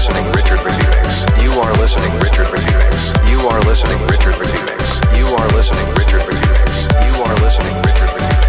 listening Richard Remix. You are listening Richard Remix. You are listening Richard Remix. You are listening Richard Remix. You are listening Richard Remix.